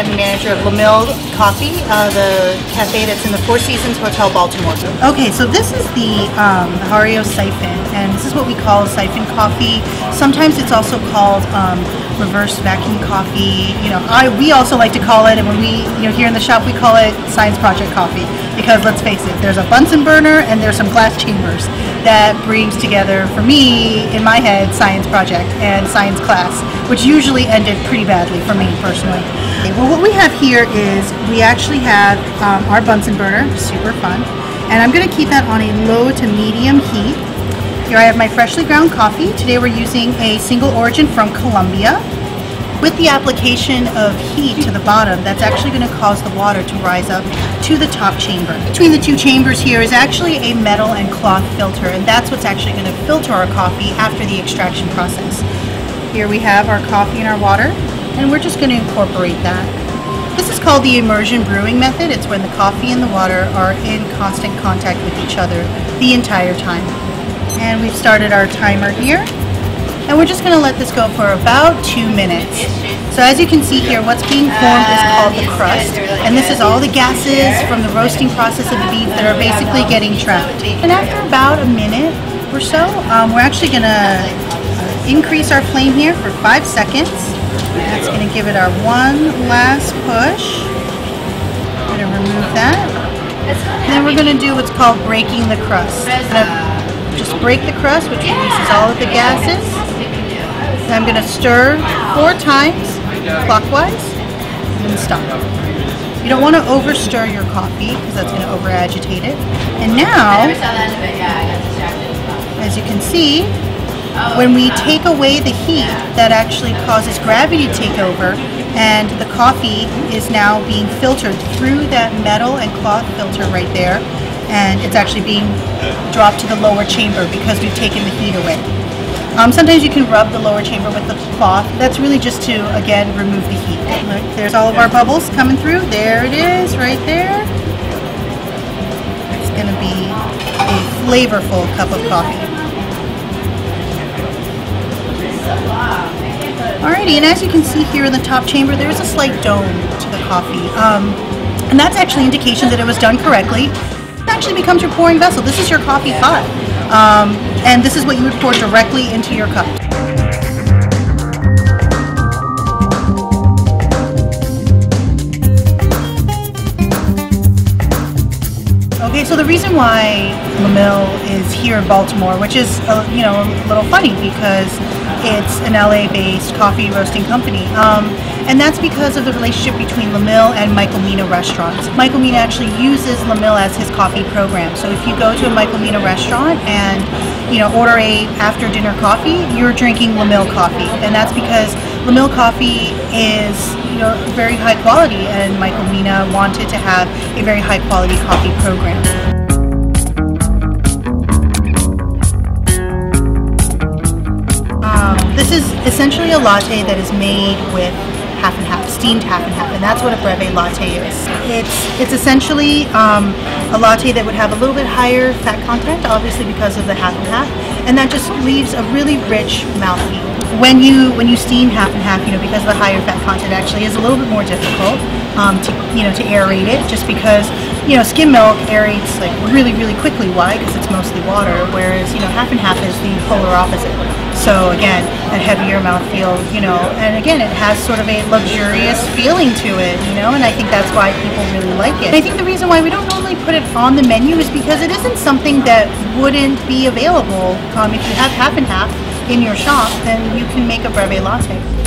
I'm the manager of LAMILL Coffee, the cafe that's in the Four Seasons Hotel Baltimore. Okay, so this is the Hario Siphon, and this is what we call siphon coffee. Sometimes it's also called reverse vacuum coffee. You know, we also like to call it, and when we, you know, here in the shop we call it science project coffee, because let's face it, there's a Bunsen burner and there's some glass chambers that brings together, for me, in my head, science project and science class, which usually ended pretty badly for me personally. Well, what we have here is we actually have our Bunsen burner, super fun, and I'm going to keep that on a low to medium heat. Here I have my freshly ground coffee. Today we're using a single origin from Colombia. With the application of heat to the bottom, that's actually going to cause the water to rise up to the top chamber. Between the two chambers here is actually a metal and cloth filter, and that's what's actually going to filter our coffee after the extraction process. Here we have our coffee and our water, and we're just going to incorporate that. This is called the immersion brewing method. It's when the coffee and the water are in constant contact with each other the entire time. And we've started our timer here. And we're just going to let this go for about 2 minutes. So as you can see here, what's being formed is called the crust. And this is all the gases from the roasting process of the beans that are basically getting trapped. And after about a minute or so, we're actually going to increase our flame here for 5 seconds. That's going to give it our one last push. I'm going to remove that. And then we're going to do what's called breaking the crust. Just break the crust, which releases all of the gases. And I'm going to stir 4 times clockwise and then stop. You don't want to over stir your coffee because that's going to over agitate it. And now, as you can see, when we take away the heat, that actually causes gravity to take over, and the coffee is now being filtered through that metal and cloth filter right there, and it's actually being dropped to the lower chamber because we've taken the heat away. Sometimes you can rub the lower chamber with the cloth. That's really just to, again, remove the heat. Look, there's all of our bubbles coming through. There it is, right there. It's going to be a flavorful cup of coffee. Alrighty, and as you can see here in the top chamber, there's a slight dome to the coffee. And that's actually an indication that it was done correctly. Actually becomes your pouring vessel. This is your coffee pot, and this is what you would pour directly into your cup. Okay, so the reason why LAMILL is here in Baltimore, which is a little funny because it's an LA-based coffee roasting company, and that's because of the relationship between LAMILL and Michael Mina restaurants. Michael Mina actually uses LAMILL as his coffee program. So if you go to a Michael Mina restaurant and order a after-dinner coffee, you're drinking LAMILL coffee, and that's because LAMILL coffee is very high quality, and Michael Mina wanted to have a very high quality coffee program. This is essentially a latte that is made with half and half, steamed half and half, and that's what a breve latte is. It's essentially a latte that would have a little bit higher fat content, obviously because of the half and half, and that just leaves a really rich mouthfeel. When you steam half and half, because of the higher fat content, actually is a little bit more difficult to aerate it, just because skim milk aerates like really quickly. Why? Because it's mostly water, whereas half and half is the polar opposite. So again, a heavier mouthfeel, and again, it has sort of a luxurious feeling to it, and I think that's why people really like it. And I think the reason why we don't normally put it on the menu is because it isn't something that wouldn't be available if you have half and half in your shop, then you can make a breve latte.